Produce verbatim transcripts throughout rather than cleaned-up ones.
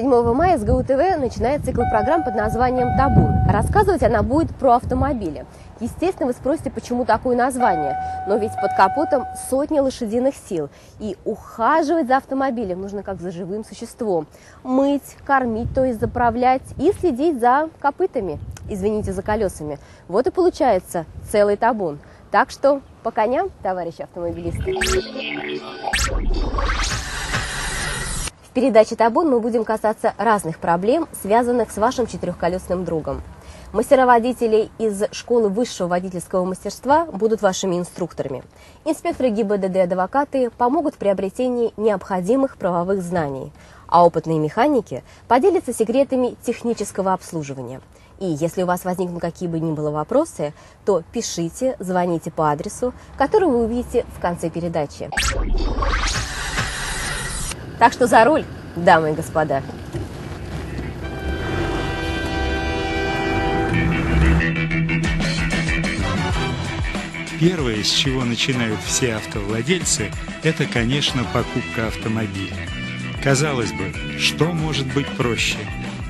седьмого мая эс гэ у тэ вэ начинает цикл программ под названием «Табун». Рассказывать она будет про автомобили. Естественно, вы спросите, почему такое название. Но ведь под капотом сотни лошадиных сил. И ухаживать за автомобилем нужно как за живым существом. Мыть, кормить, то есть заправлять, и следить за копытами, извините, за колесами. Вот и получается целый табун. Так что по коням, товарищи автомобилисты. В передаче «Табун» мы будем касаться разных проблем, связанных с вашим четырехколесным другом. Мастера-водителей из школы высшего водительского мастерства будут вашими инструкторами. Инспекторы гэ и бэ дэ дэ и адвокаты помогут в приобретении необходимых правовых знаний, а опытные механики поделятся секретами технического обслуживания. И если у вас возникнут какие бы ни было вопросы, то пишите, звоните по адресу, который вы увидите в конце передачи. Так что за руль, дамы и господа. Первое, с чего начинают все автовладельцы, это, конечно, покупка автомобиля. Казалось бы, что может быть проще?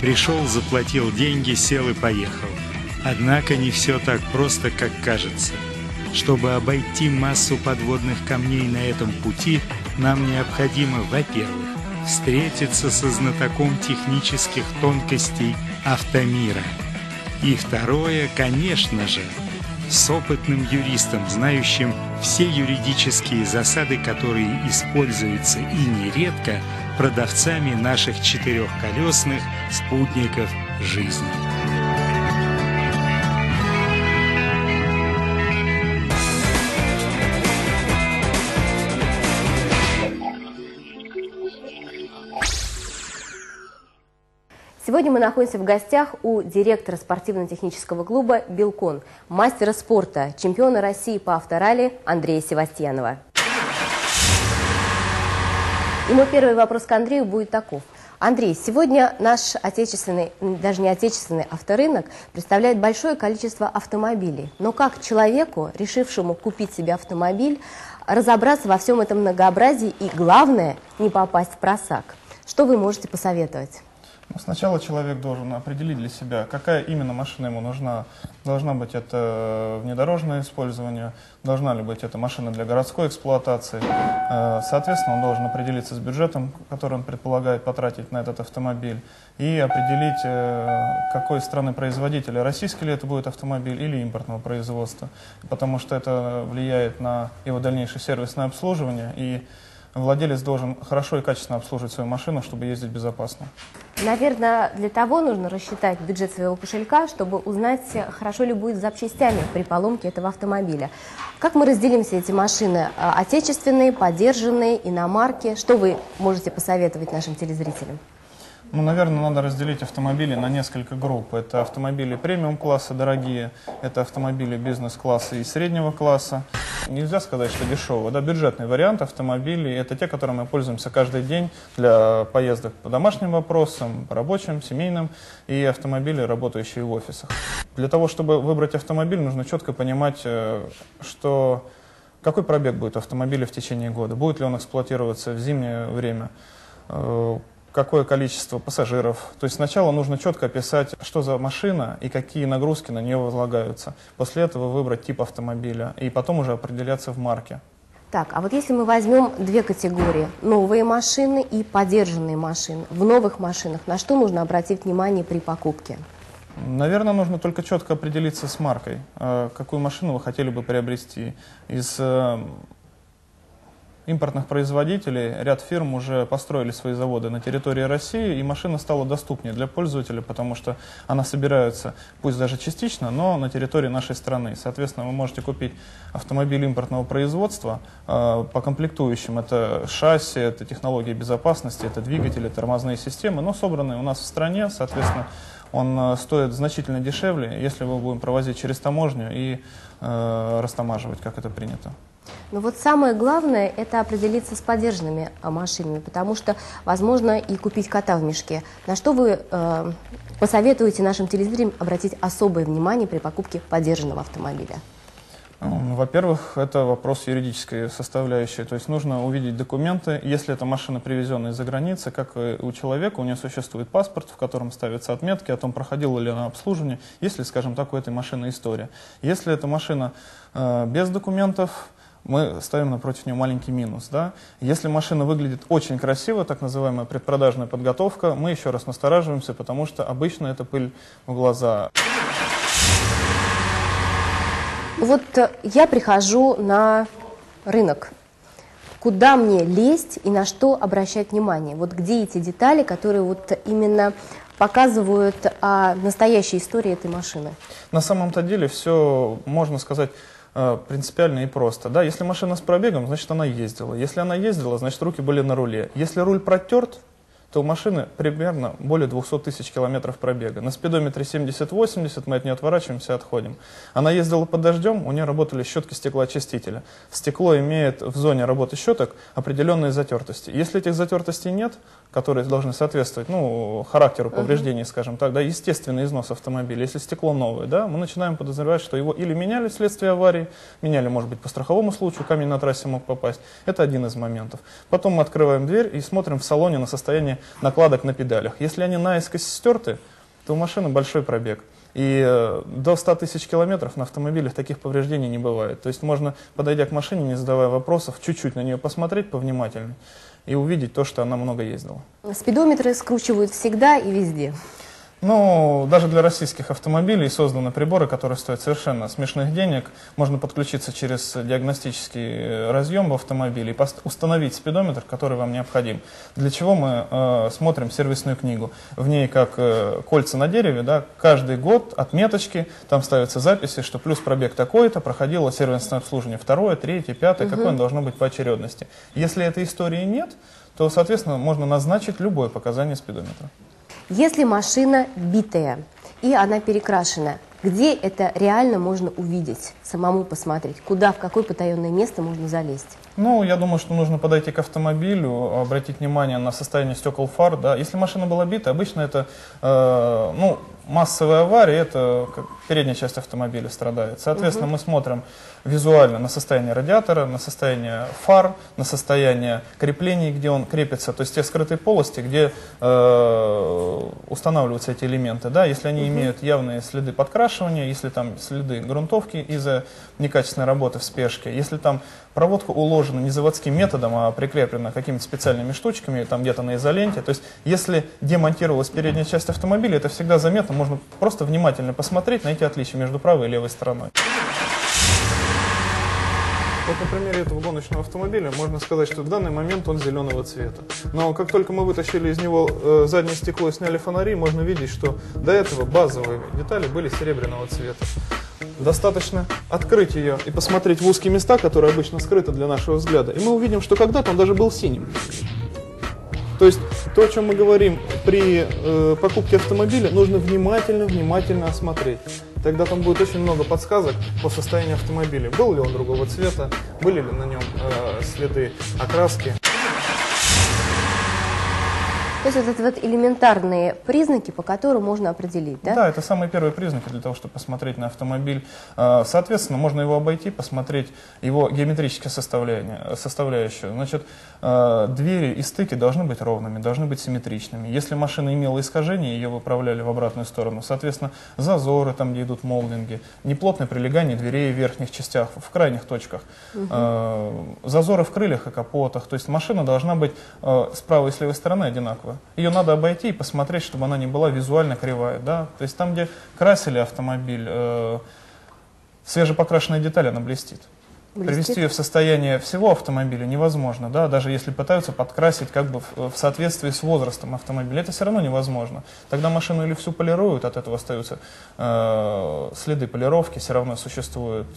Пришел, заплатил деньги, сел и поехал. Однако не все так просто, как кажется. Чтобы обойти массу подводных камней на этом пути, нам необходимо, во-первых, встретиться со знатоком технических тонкостей автомира. И второе, конечно же, с опытным юристом, знающим все юридические засады, которые используются и нередко продавцами наших четырехколесных спутников жизни. Сегодня мы находимся в гостях у директора спортивно-технического клуба «Белкон», мастера спорта, чемпиона России по авторалли Андрея Севастьянова. И мой первый вопрос к Андрею будет таков. Андрей, сегодня наш отечественный, даже не отечественный авторынок представляет большое количество автомобилей. Но как человеку, решившему купить себе автомобиль, разобраться во всем этом многообразии и, главное, не попасть в просак? Что вы можете посоветовать? Сначала человек должен определить для себя, какая именно машина ему нужна. Должна быть это внедорожное использование, должна ли быть это машина для городской эксплуатации. Соответственно, он должен определиться с бюджетом, который он предполагает потратить на этот автомобиль, и определить, какой страны производителя, российский ли это будет автомобиль или импортного производства, потому что это влияет на его дальнейшее сервисное обслуживание, и владелец должен хорошо и качественно обслуживать свою машину, чтобы ездить безопасно. Наверное, для того нужно рассчитать бюджет своего кошелька, чтобы узнать, хорошо ли будет с запчастями при поломке этого автомобиля. Как мы разделим все эти машины? Отечественные, подержанные, иномарки? Что вы можете посоветовать нашим телезрителям? Ну, наверное, надо разделить автомобили на несколько групп. Это автомобили премиум-класса, дорогие, это автомобили бизнес-класса и среднего класса. Нельзя сказать, что дешево. Да, бюджетный вариант автомобилей – это те, которыми мы пользуемся каждый день для поездок по домашним вопросам, по рабочим, семейным, и автомобили, работающие в офисах. Для того, чтобы выбрать автомобиль, нужно четко понимать, что, какой пробег будет автомобиля в течение года, будет ли он эксплуатироваться в зимнее время, какое количество пассажиров. То есть сначала нужно четко описать, что за машина и какие нагрузки на нее возлагаются. После этого выбрать тип автомобиля и потом уже определяться в марке. Так, а вот если мы возьмем две категории – новые машины и подержанные машины. В новых машинах на что нужно обратить внимание при покупке? Наверное, нужно только четко определиться с маркой, какую машину вы хотели бы приобрести. Из импортных производителей ряд фирм уже построили свои заводы на территории России, и машина стала доступнее для пользователя, потому что она собирается, пусть даже частично, но на территории нашей страны. Соответственно, вы можете купить автомобиль импортного производства э, по комплектующим. Это шасси, это технологии безопасности, это двигатели, тормозные системы, но собранные у нас в стране, соответственно, он стоит значительно дешевле, если мы будем провозить через таможню и э, растамаживать, как это принято. Но вот самое главное – это определиться с подержанными машинами, потому что, возможно, и купить кота в мешке. На что вы э, посоветуете нашим телезрителям обратить особое внимание при покупке подержанного автомобиля? Во-первых, это вопрос юридической составляющей. То есть нужно увидеть документы. Если эта машина привезена из-за границы, как и у человека, у нее существует паспорт, в котором ставятся отметки о том, проходила ли она обслуживание, если, скажем так, у этой машины история. Если эта машина э, без документов, мы ставим напротив нее маленький минус. Да? Если машина выглядит очень красиво, так называемая предпродажная подготовка, мы еще раз настораживаемся, потому что обычно это пыль в глаза. Вот я прихожу на рынок. Куда мне лезть и на что обращать внимание? Вот где эти детали, которые вот именно показывают о настоящей истории этой машины? На самом-то деле все, можно сказать, принципиально и просто. Да? Если машина с пробегом, значит, она ездила. Если она ездила, значит, руки были на руле. Если руль протерт, то у машины примерно более двухсот тысяч километров пробега. На спидометре семьдесят-восемьдесят, мы от нее отворачиваемся и отходим. Она ездила под дождем, у нее работали щетки стеклоочистителя. Стекло имеет в зоне работы щеток определенные затертости. Если этих затертостей нет, которые должны соответствовать ну, характеру повреждений, скажем так, да, естественный износ автомобиля, если стекло новое, да, мы начинаем подозревать, что его или меняли вследствие аварии, меняли, может быть, по страховому случаю, камень на трассе мог попасть. Это один из моментов. Потом мы открываем дверь и смотрим в салоне на состояние накладок на педалях. Если они наискось стерты, то у машины большой пробег. И до ста тысяч километров на автомобилях таких повреждений не бывает. То есть можно, подойдя к машине, не задавая вопросов, чуть-чуть на нее посмотреть повнимательнее и увидеть то, что она много ездила. Спидометры скручивают всегда и везде. Ну, даже для российских автомобилей созданы приборы, которые стоят совершенно смешных денег. Можно подключиться через диагностический разъем в автомобиле и установить спидометр, который вам необходим. Для чего мы э, смотрим сервисную книгу. В ней, как э, кольца на дереве, да, каждый год отметочки, там ставятся записи, что плюс пробег такой-то, проходило сервисное обслуживание второе, третье, пятое, угу. Какое оно должно быть по очередности. Если этой истории нет, то, соответственно, можно назначить любое показание спидометра. Если машина битая и она перекрашена, где это реально можно увидеть, самому посмотреть? Куда, в какое потаенное место можно залезть? Ну, я думаю, что нужно подойти к автомобилю, обратить внимание на состояние стекол фар. Да. Если машина была бита, обычно это э, ну, массовая авария, это передняя часть автомобиля страдает. Соответственно, угу. Мы смотрим визуально на состояние радиатора, на состояние фар, на состояние креплений, где он крепится, то есть те скрытые полости, где э, устанавливаются эти элементы, да, если они угу. Имеют явные следы подкрашивания, если там следы грунтовки из-за некачественной работы в спешке, если там проводка уложена не заводским методом, а прикреплена какими-то специальными штучками, там где-то на изоленте, то есть если демонтировалась передняя часть автомобиля, это всегда заметно, можно просто внимательно посмотреть на эти отличия между правой и левой стороной. Вот на примере этого гоночного автомобиля можно сказать, что в данный момент он зеленого цвета. Но как только мы вытащили из него э, заднее стекло и сняли фонари, можно видеть, что до этого базовые детали были серебряного цвета. Достаточно открыть ее и посмотреть в узкие места, которые обычно скрыты для нашего взгляда. И мы увидим, что когда-то он даже был синим. То есть то, о чем мы говорим при э, покупке автомобиля, нужно внимательно-внимательно осмотреть. Тогда там будет очень много подсказок по состоянию автомобиля. Был ли он другого цвета, были ли на нем э, следы окраски. То есть вот это вот элементарные признаки, по которым можно определить, да? Да, это самые первые признаки для того, чтобы посмотреть на автомобиль. Соответственно, можно его обойти, посмотреть его геометрическое составление, составляющую. Значит, двери и стыки должны быть ровными, должны быть симметричными. Если машина имела искажение, ее выправляли в обратную сторону. Соответственно, зазоры там, где идут молдинги, неплотное прилегание дверей в верхних частях, в крайних точках. Угу. Зазоры в крыльях и капотах. То есть машина должна быть с правой и с левой стороны одинаково. Ее надо обойти и посмотреть, чтобы она не была визуально кривая. Да? То есть там, где красили автомобиль, э, свежепокрашенная деталь, она блестит. блестит. Привести ее в состояние всего автомобиля невозможно, да? Даже если пытаются подкрасить как бы в, в соответствии с возрастом автомобиля. Это все равно невозможно. Тогда машину или всю полируют, от этого остаются э, следы полировки, все равно существуют.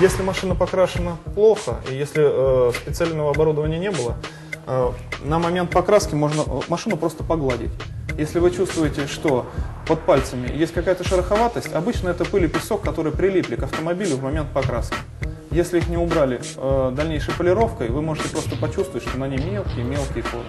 Если машина покрашена плохо, и если э, специального оборудования не было, на момент покраски можно машину просто погладить. Если вы чувствуете, что под пальцами есть какая-то шероховатость, обычно это пыль и песок, которые прилипли к автомобилю в момент покраски. Если их не убрали э, дальнейшей полировкой, вы можете просто почувствовать, что на ней мелкие-мелкие поры.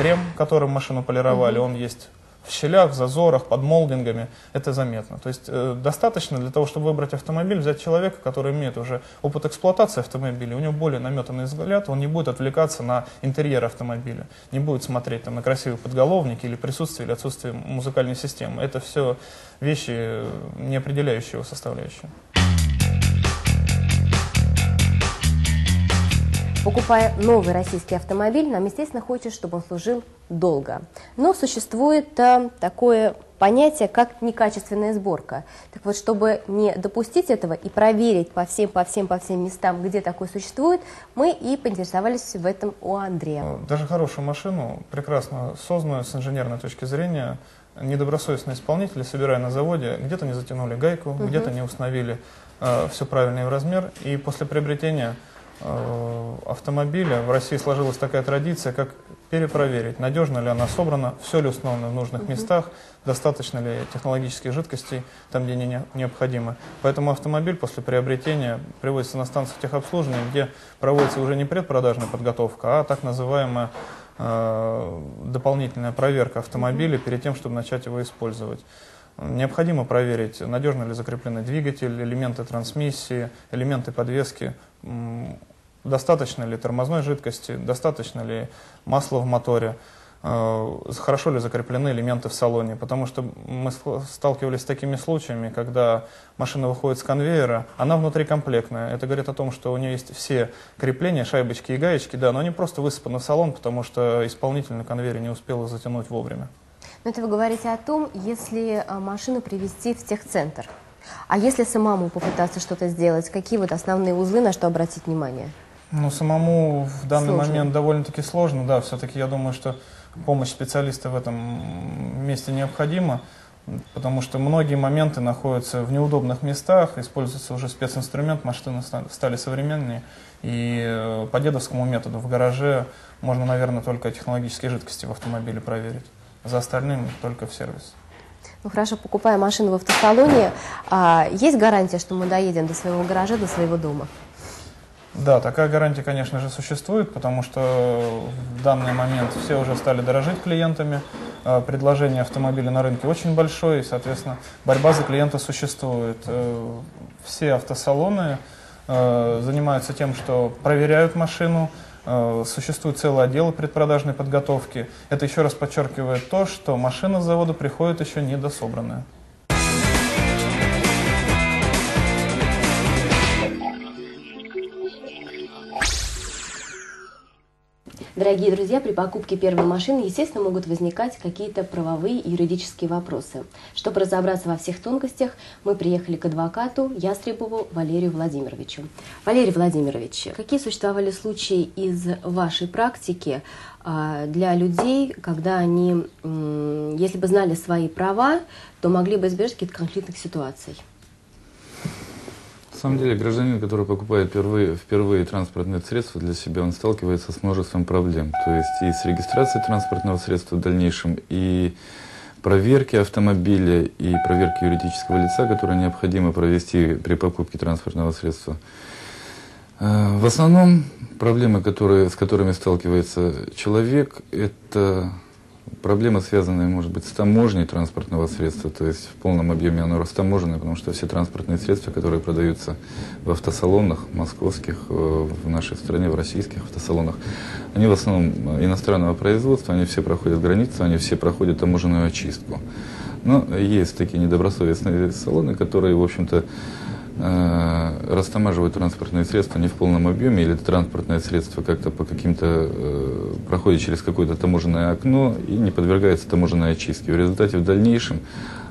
Крем, которым машину полировали, он есть в щелях, в зазорах, под молдингами, это заметно. То есть э, достаточно для того, чтобы выбрать автомобиль, взять человека, который имеет уже опыт эксплуатации автомобиля, у него более наметанный взгляд, он не будет отвлекаться на интерьер автомобиля, не будет смотреть там, на красивый подголовник или присутствие или отсутствие музыкальной системы. Это все вещи, не определяющие его составляющие. Покупая новый российский автомобиль, нам, естественно, хочется, чтобы он служил долго. Но существует а, такое понятие, как некачественная сборка. Так вот, чтобы не допустить этого и проверить по всем, по всем, по всем местам, где такое существует, мы и поинтересовались в этом у Андрея. Даже хорошую машину, прекрасно созданную с инженерной точки зрения, недобросовестные исполнители, собирая на заводе, где-то не затянули гайку, угу. где-то не установили э, все правильный размер, и после приобретения автомобиля в России сложилась такая традиция, как перепроверить, надежно ли она собрана, все ли установлено в нужных местах, достаточно ли технологических жидкостей там, где не необходимо. Поэтому автомобиль после приобретения приводится на станцию техобслуживания, где проводится уже не предпродажная подготовка, а так называемая э, дополнительная проверка автомобиля перед тем, чтобы начать его использовать. Необходимо проверить, надежно ли закреплены двигатель, элементы трансмиссии, элементы подвески, достаточно ли тормозной жидкости, достаточно ли масла в моторе, хорошо ли закреплены элементы в салоне. Потому что мы сталкивались с такими случаями, когда машина выходит с конвейера, она внутри комплектная. Это говорит о том, что у нее есть все крепления, шайбочки и гаечки, да, но они просто высыпаны в салон, потому что исполнитель на конвейере не успел их затянуть вовремя. Но это вы говорите о том, если машину привезти в техцентр. А если самому попытаться что-то сделать, какие вот основные узлы, на что обратить внимание? Ну, самому в данный сложно. момент довольно-таки сложно, да, все-таки я думаю, что помощь специалиста в этом месте необходима, потому что многие моменты находятся в неудобных местах, используется уже специнструмент, машины стали современнее, и по дедовскому методу в гараже можно, наверное, только технологические жидкости в автомобиле проверить. За остальным только в сервис. Ну хорошо, покупая машину в автосалоне, а есть гарантия, что мы доедем до своего гаража, до своего дома? Да, такая гарантия, конечно же, существует, потому что в данный момент все уже стали дорожить клиентами, предложение автомобиля на рынке очень большое, и, соответственно, борьба за клиента существует. Все автосалоны занимаются тем, что проверяют машину. Существует целый отдел предпродажной подготовки. Это еще раз подчеркивает то, что машина с завода приходит еще недособранная. Дорогие друзья, при покупке первой машины, естественно, могут возникать какие-то правовые и юридические вопросы. Чтобы разобраться во всех тонкостях, мы приехали к адвокату Ястребову Валерию Владимировичу. Валерий Владимирович, какие существовали случаи из вашей практики для людей, когда они, если бы знали свои права, то могли бы избежать каких-то конфликтных ситуаций? На самом деле, гражданин, который покупает впервые, впервые транспортное средство для себя, он сталкивается с множеством проблем. То есть и с регистрацией транспортного средства в дальнейшем, и проверки автомобиля, и проверки юридического лица, которые необходимо провести при покупке транспортного средства. В основном проблемы, которые, с которыми сталкивается человек, это проблемы, связанные, может быть, с таможней транспортного средства, то есть в полном объеме оно растаможено, потому что все транспортные средства, которые продаются в автосалонах московских, в нашей стране, в российских автосалонах, они в основном иностранного производства, они все проходят границу, они все проходят таможенную очистку. Но есть такие недобросовестные салоны, которые, в общем-то, растамаживают транспортные средства не в полном объеме, или транспортное средство как-то по каким-то э, проходит через какое-то таможенное окно и не подвергается таможенной очистке. В результате в дальнейшем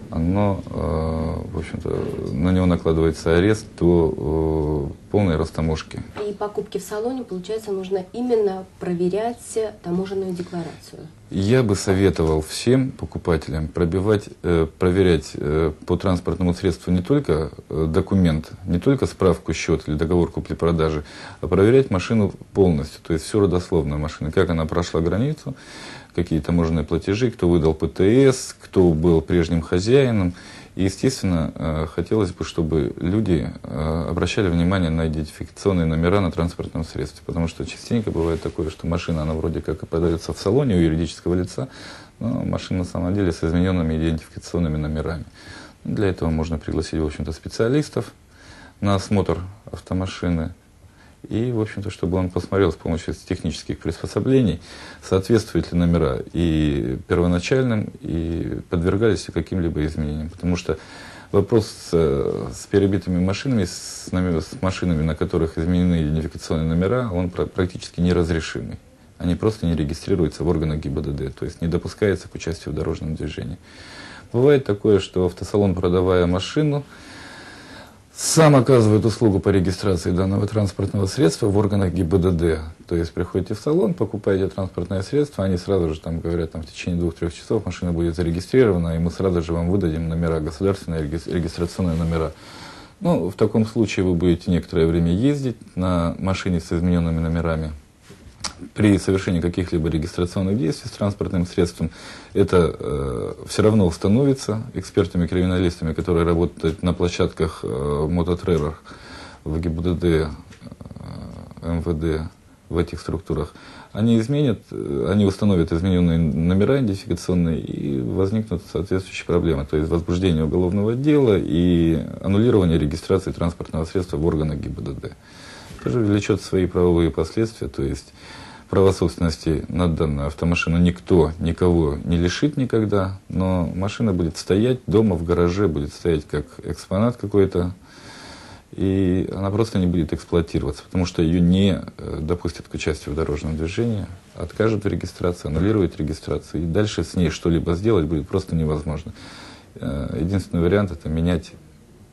оно, э, в общем-то, на него накладывается арест до э, полной растаможки. И покупки в салоне, получается, нужно именно проверять таможенную декларацию. Я бы советовал всем покупателям пробивать, э, проверять э, по транспортному средству не только э, документ, не только справку, счет или договор купли-продажи, а проверять машину полностью, то есть всю родословную машину, как она прошла границу, какие таможенные платежи, кто выдал ПТС, кто был прежним хозяином И, естественно, хотелось бы, чтобы люди обращали внимание на идентификационные номера на транспортном средстве, потому что частенько бывает такое, что машина, она вроде как и продается в салоне у юридического лица, но машина на самом деле с измененными идентификационными номерами. Для этого можно пригласить, в общем-то, специалистов на осмотр автомашины, и, в общем-то, чтобы он посмотрел с помощью технических приспособлений, соответствуют ли номера и первоначальным, и подвергались ли каким-либо изменениям. Потому что вопрос с, с перебитыми машинами, с, с машинами, на которых изменены идентификационные номера, он практически неразрешимый. Они просто не регистрируются в органах ГИБДД, то есть не допускаются к участию в дорожном движении. Бывает такое, что автосалон, продавая машину, сам оказывает услугу по регистрации данного транспортного средства в органах ГИБДД. То есть приходите в салон, покупаете транспортное средство, они сразу же там говорят, там, в течение двух-трех часов машина будет зарегистрирована, и мы сразу же вам выдадим номера, государственные регистрационные номера. Ну, в таком случае вы будете некоторое время ездить на машине с измененными номерами. При совершении каких-либо регистрационных действий с транспортным средством это э, все равно установится экспертами-криминалистами, которые работают на площадках э, мототрейлерах в ГИБДД, э, МВД, в этих структурах. Они изменят, они установят измененные номера идентификационные, и возникнут соответствующие проблемы. То есть возбуждение уголовного дела и аннулирование регистрации транспортного средства в органах ГИБДД. Тоже влечет свои правовые последствия, то есть права собственности на данную автомашину никто, никого не лишит никогда, но машина будет стоять дома, в гараже, будет стоять как экспонат какой-то, и она просто не будет эксплуатироваться, потому что ее не допустят к участию в дорожном движении, откажут в регистрации, аннулируют регистрацию, и дальше с ней что-либо сделать будет просто невозможно. Единственный вариант – это менять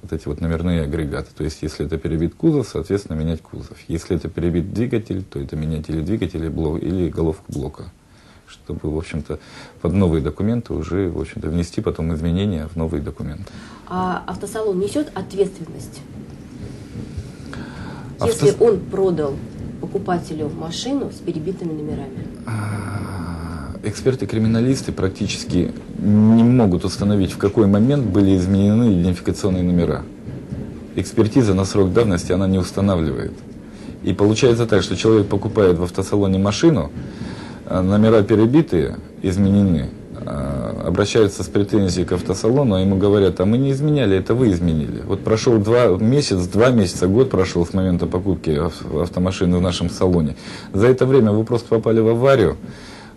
вот эти вот номерные агрегаты. То есть, если это перебит кузов, соответственно, менять кузов. Если это перебит двигатель, то это менять или двигатель, или, блок, или головку блока. Чтобы, в общем-то, под новые документы уже, в общем-то, внести потом изменения в новые документы. А автосалон несет ответственность? Авто... Если он продал покупателю машину с перебитыми номерами? Эксперты-криминалисты практически не могут установить, в какой момент были изменены идентификационные номера. Экспертиза на срок давности она не устанавливает. И получается так, что человек покупает в автосалоне машину, номера перебитые, изменены, обращаются с претензией к автосалону, а ему говорят, а мы не изменяли, это вы изменили. Вот прошел два месяца, два месяца, год прошел с момента покупки автомашины в нашем салоне. За это время вы просто попали в аварию,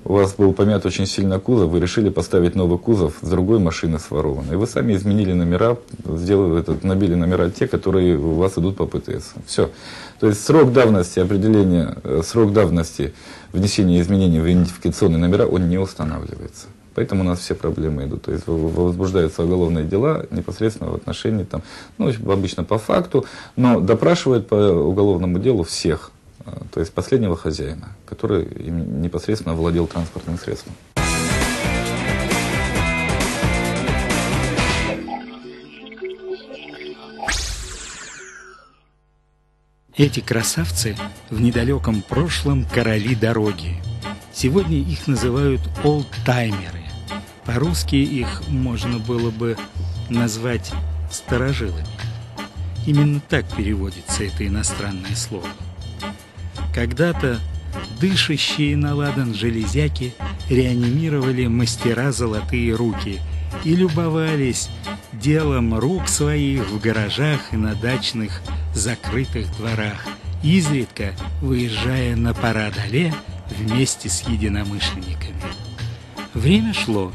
у вас был помят очень сильно кузов, вы решили поставить новый кузов с другой машины сворованной. Вы сами изменили номера, сделали этот, набили номера те, которые у вас идут по ПТС. Все. То есть срок давности определения, срок давности внесения изменений в идентификационные номера, он не устанавливается. Поэтому у нас все проблемы идут. То есть возбуждаются уголовные дела непосредственно в отношении, там, ну, обычно по факту, но допрашивают по уголовному делу всех. То есть последнего хозяина, который им непосредственно владел транспортным средством. Эти красавцы в недалеком прошлом короли дороги. Сегодня их называют олдтаймеры. По-русски их можно было бы назвать старожилами. Именно так переводится это иностранное слово. Когда-то дышащие на ладан железяки реанимировали мастера золотые руки и любовались делом рук своих в гаражах и на дачных закрытых дворах, изредка выезжая на парад-але вместе с единомышленниками. Время шло,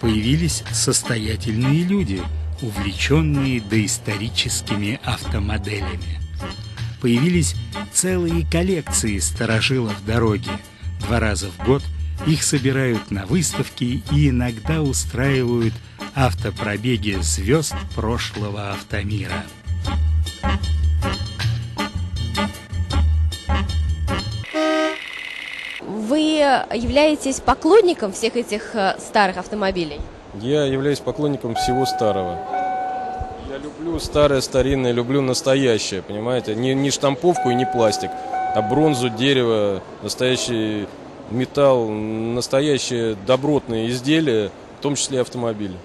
появились состоятельные люди, увлеченные доисторическими автомоделями. Появились целые коллекции старожилов дороги. Два раза в год их собирают на выставки и иногда устраивают автопробеги звезд прошлого автомира. Вы являетесь поклонником всех этих старых автомобилей? Я являюсь поклонником всего старого. Я люблю старое, старинное, люблю настоящее, понимаете? Не, не штамповку и не пластик, а бронзу, дерево, настоящий металл, настоящие добротные изделия, в том числе и автомобили.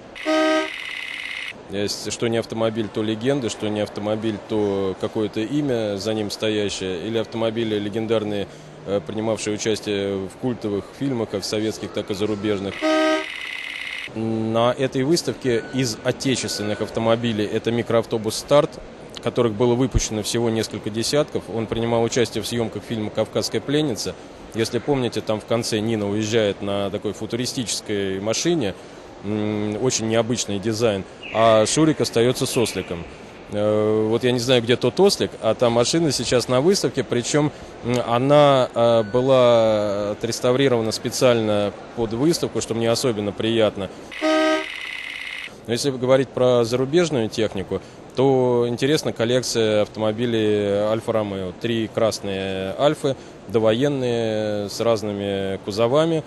Что не автомобиль, то легенды, что не автомобиль, то какое-то имя за ним стоящее, или автомобили легендарные, принимавшие участие в культовых фильмах, как советских, так и зарубежных. На этой выставке из отечественных автомобилей это микроавтобус «Старт», которых было выпущено всего несколько десятков. Он принимал участие в съемках фильма «Кавказская пленница». Если помните, там в конце Нина уезжает на такой футуристической машине, очень необычный дизайн, а Шурик остается с осликом. Вот я не знаю, где тот ослик, а та машина сейчас на выставке, причем она была отреставрирована специально под выставку, что мне особенно приятно. Но если говорить про зарубежную технику, то интересна коллекция автомобилей Альфа-Ромео. Три красные Альфы, довоенные, с разными кузовами,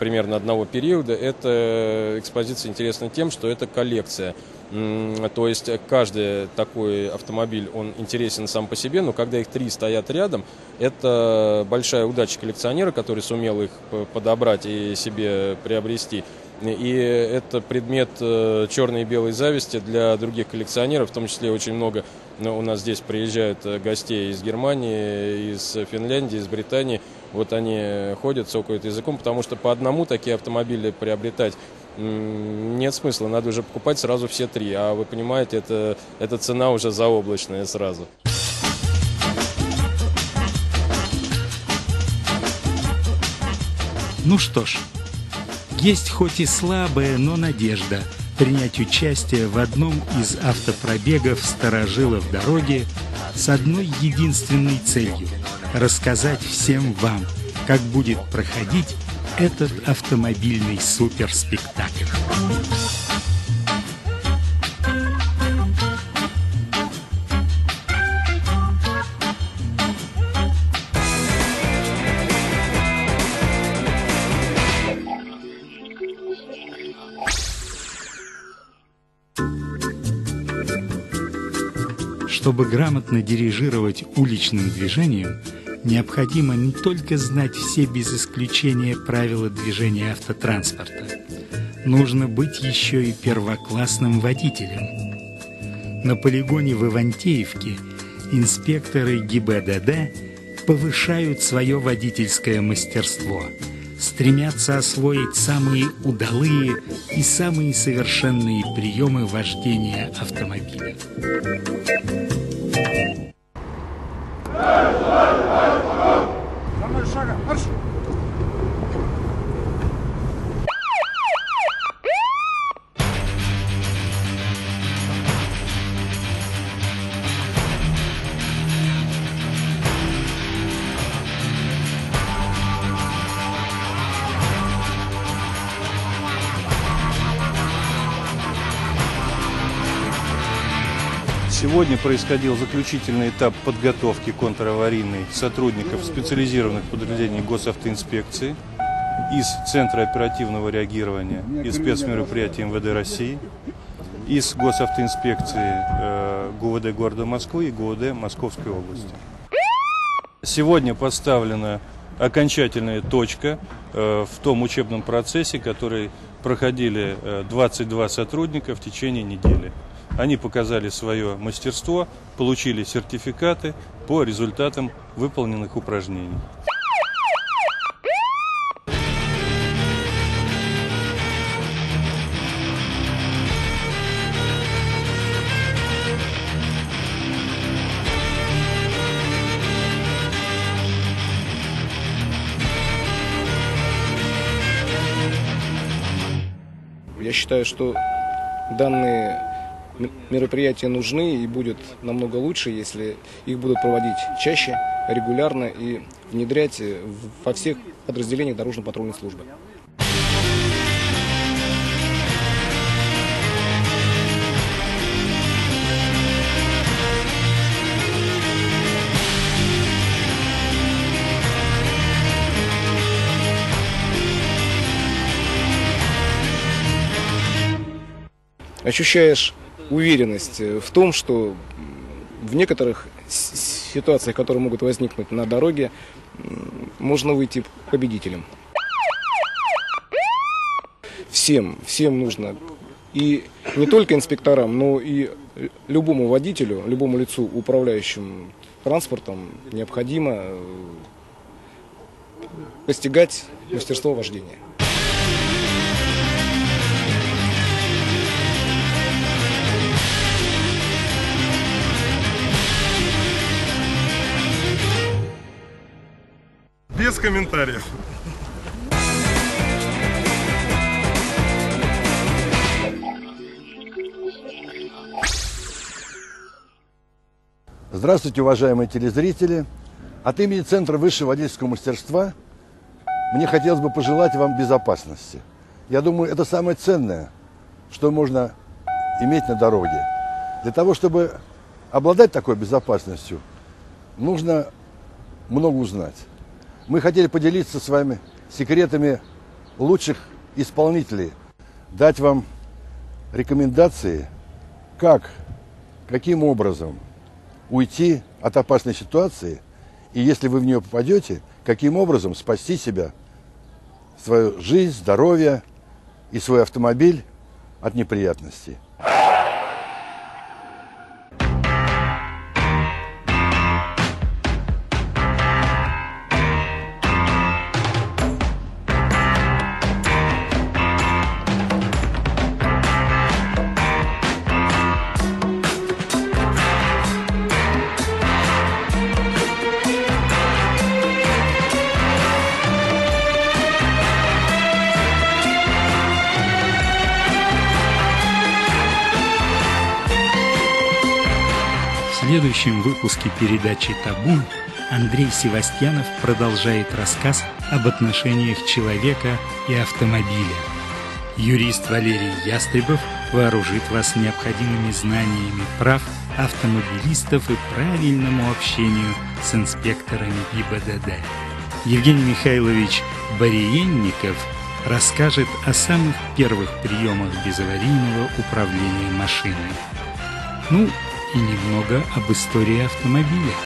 примерно одного периода. Эта экспозиция интересна тем, что это коллекция. То есть каждый такой автомобиль, он интересен сам по себе, но когда их три стоят рядом, это большая удача коллекционера, который сумел их подобрать и себе приобрести. И это предмет черной и белой зависти для других коллекционеров, в том числе очень много у нас здесь приезжают гостей из Германии, из Финляндии, из Британии. Вот они ходят, цокают языком, потому что по одному такие автомобили приобретать нет смысла. Надо уже покупать сразу все три, а вы понимаете, это, это цена уже заоблачная сразу. Ну что ж. Есть хоть и слабая, но надежда принять участие в одном из автопробегов старожилов дороги с одной единственной целью – рассказать всем вам, как будет проходить этот автомобильный суперспектакль. Чтобы грамотно дирижировать уличным движением, необходимо не только знать все без исключения правила движения автотранспорта, нужно быть еще и первоклассным водителем. На полигоне в Ивантеевке инспекторы ГИБДД повышают свое водительское мастерство, стремятся освоить самые удалые и самые совершенные приемы вождения автомобиля. Сегодня происходил заключительный этап подготовки контраварийной сотрудников специализированных подразделений госавтоинспекции из Центра оперативного реагирования и спецмероприятий МВД России, из госавтоинспекции ГУВД города Москвы и ГУВД Московской области. Сегодня поставлена окончательная точка в том учебном процессе, который проходили двадцать два сотрудника в течение недели. Они показали свое мастерство, получили сертификаты по результатам выполненных упражнений. Я считаю, что данные мероприятия нужны и будет намного лучше, если их будут проводить чаще, регулярно и внедрять во всех подразделениях дорожно-патрульной службы. Ощущаешь уверенность в том, что в некоторых ситуациях, которые могут возникнуть на дороге, можно выйти победителем. Всем, всем нужно и не только инспекторам, но и любому водителю, любому лицу, управляющему транспортом, необходимо постигать мастерство вождения. Без комментариев. Здравствуйте, уважаемые телезрители! От имени Центра высшего водительского мастерства мне хотелось бы пожелать вам безопасности. Я думаю, это самое ценное, что можно иметь на дороге. Для того, чтобы обладать такой безопасностью, нужно много узнать. Мы хотели поделиться с вами секретами лучших исполнителей, дать вам рекомендации, как, каким образом уйти от опасной ситуации, и если вы в нее попадете, каким образом спасти себя, свою жизнь, здоровье и свой автомобиль от неприятностей. В следующем выпуске передачи «Табун» Андрей Севастьянов продолжает рассказ об отношениях человека и автомобиля. Юрист Валерий Ястребов вооружит вас необходимыми знаниями прав автомобилистов и правильному общению с инспекторами ГИБДД. Евгений Михайлович Бариенников расскажет о самых первых приемах безаварийного управления машиной. Ну, и немного об истории автомобиля.